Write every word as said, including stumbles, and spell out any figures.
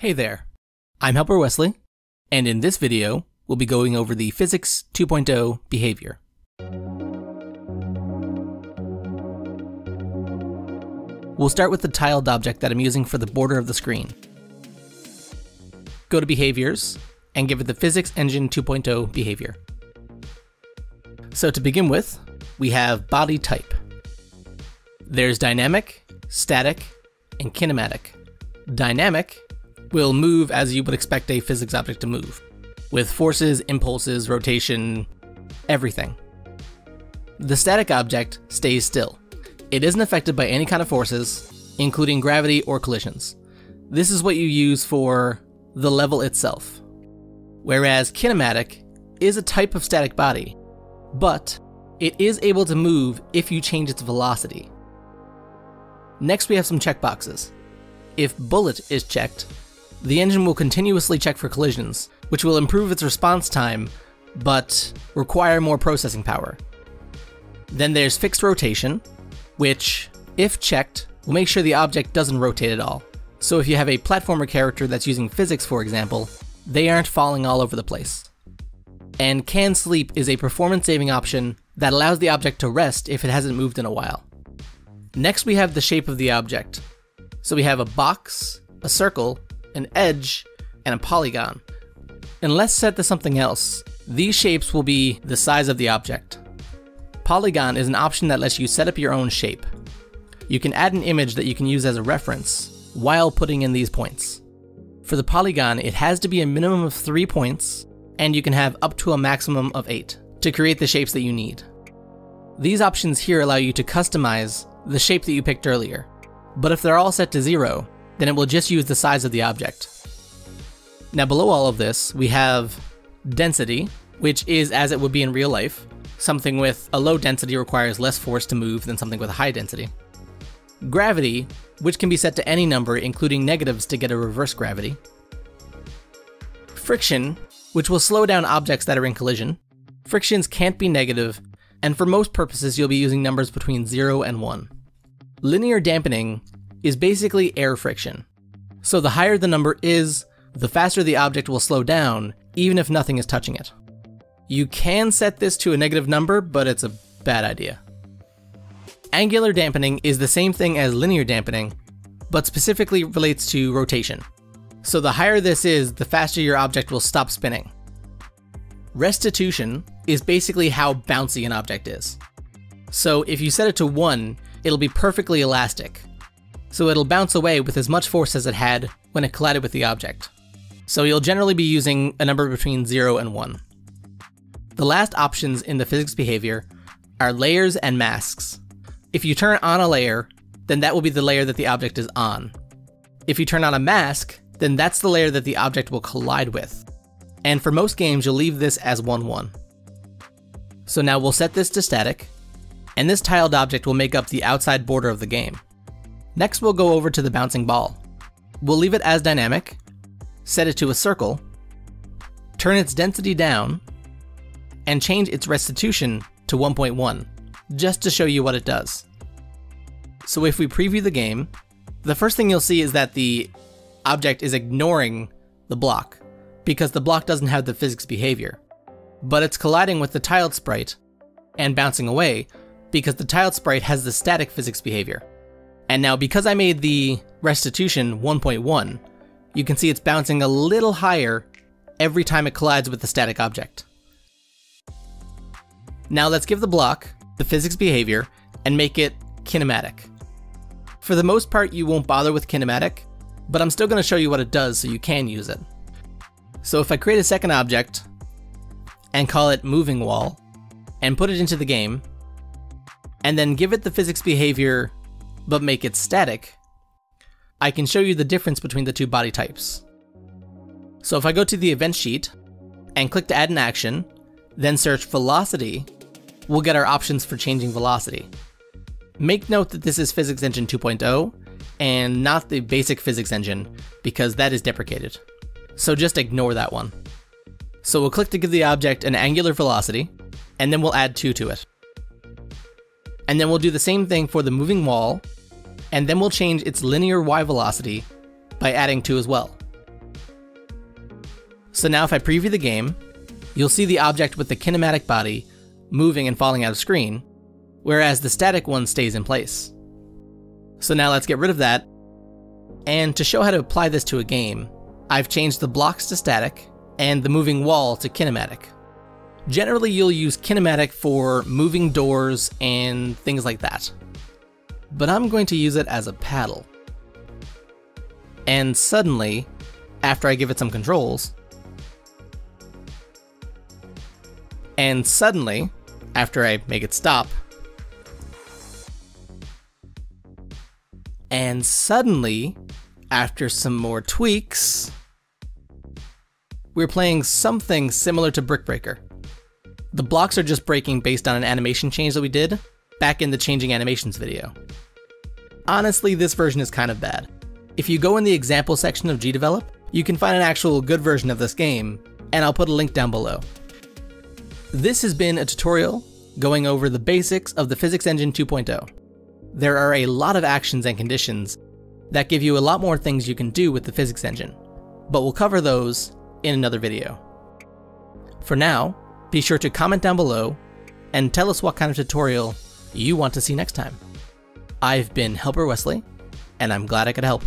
Hey there, I'm Helper Wesley, and in this video, we'll be going over the Physics two point oh behavior. We'll start with the tiled object that I'm using for the border of the screen. Go to Behaviors, and give it the Physics Engine two point oh behavior. So to begin with, we have body type. There's dynamic, static, and kinematic. Dynamic will move as you would expect a physics object to move, with forces, impulses, rotation, everything. The static object stays still. It isn't affected by any kind of forces, including gravity or collisions. This is what you use for the level itself. Whereas kinematic is a type of static body, but it is able to move if you change its velocity. Next we have some checkboxes. If bullet is checked, the engine will continuously check for collisions, which will improve its response time, but require more processing power. Then there's fixed rotation, which, if checked, will make sure the object doesn't rotate at all. So if you have a platformer character that's using physics, for example, they aren't falling all over the place. And can sleep is a performance-saving option that allows the object to rest if it hasn't moved in a while. Next we have the shape of the object. So we have a box, a circle, an edge, and a polygon. Unless set to something else, these shapes will be the size of the object. Polygon is an option that lets you set up your own shape. You can add an image that you can use as a reference while putting in these points. For the polygon, it has to be a minimum of three points, and you can have up to a maximum of eight to create the shapes that you need. These options here allow you to customize the shape that you picked earlier, but if they're all set to zero, then it will just use the size of the object. Now below all of this, we have density, which is as it would be in real life. Something with a low density requires less force to move than something with a high density. Gravity, which can be set to any number, including negatives to get a reverse gravity. Friction, which will slow down objects that are in collision. Frictions can't be negative, and for most purposes you'll be using numbers between zero and one. Linear dampening is basically air friction. So the higher the number is, the faster the object will slow down, even if nothing is touching it. You can set this to a negative number, but it's a bad idea. Angular dampening is the same thing as linear dampening, but specifically relates to rotation. So the higher this is, the faster your object will stop spinning. Restitution is basically how bouncy an object is. So if you set it to one, it'll be perfectly elastic. So it'll bounce away with as much force as it had when it collided with the object. So you'll generally be using a number between zero and one. The last options in the physics behavior are layers and masks. If you turn on a layer, then that will be the layer that the object is on. If you turn on a mask, then that's the layer that the object will collide with. And for most games, you'll leave this as one one. So now we'll set this to static, and this tiled object will make up the outside border of the game. Next we'll go over to the bouncing ball. We'll leave it as dynamic, set it to a circle, turn its density down, and change its restitution to one point one, just to show you what it does. So if we preview the game, the first thing you'll see is that the object is ignoring the block, because the block doesn't have the physics behavior, but it's colliding with the tiled sprite and bouncing away because the tiled sprite has the static physics behavior. And now because I made the restitution one point one, you can see it's bouncing a little higher every time it collides with the static object. Now let's give the block the physics behavior and make it kinematic. For the most part, you won't bother with kinematic, but I'm still going to show you what it does so you can use it. So if I create a second object and call it moving wall and put it into the game and then give it the physics behavior but make it static, I can show you the difference between the two body types. So if I go to the event sheet and click to add an action, then search velocity, we'll get our options for changing velocity. Make note that this is Physics Engine two point oh and not the basic physics engine, because that is deprecated. So just ignore that one. So we'll click to give the object an angular velocity, and then we'll add two to it. And then we'll do the same thing for the moving wall, and then we'll change its linear y velocity by adding two as well. So now if I preview the game, you'll see the object with the kinematic body moving and falling out of screen, whereas the static one stays in place. So now let's get rid of that. And to show how to apply this to a game, I've changed the blocks to static and the moving wall to kinematic. Generally, you'll use kinematic for moving doors and things like that. But I'm going to use it as a paddle. And suddenly, after I give it some controls, and suddenly, after I make it stop, and suddenly, after some more tweaks, we're playing something similar to Brick Breaker. The blocks are just breaking based on an animation change that we did back in the Changing Animations video. Honestly, this version is kind of bad. If you go in the example section of GDevelop, you can find an actual good version of this game, and I'll put a link down below. This has been a tutorial going over the basics of the Physics Engine two point oh. There are a lot of actions and conditions that give you a lot more things you can do with the Physics Engine, but we'll cover those in another video. For now, be sure to comment down below and tell us what kind of tutorial you want to see next time. I've been Helper Wesley, and I'm glad I could help.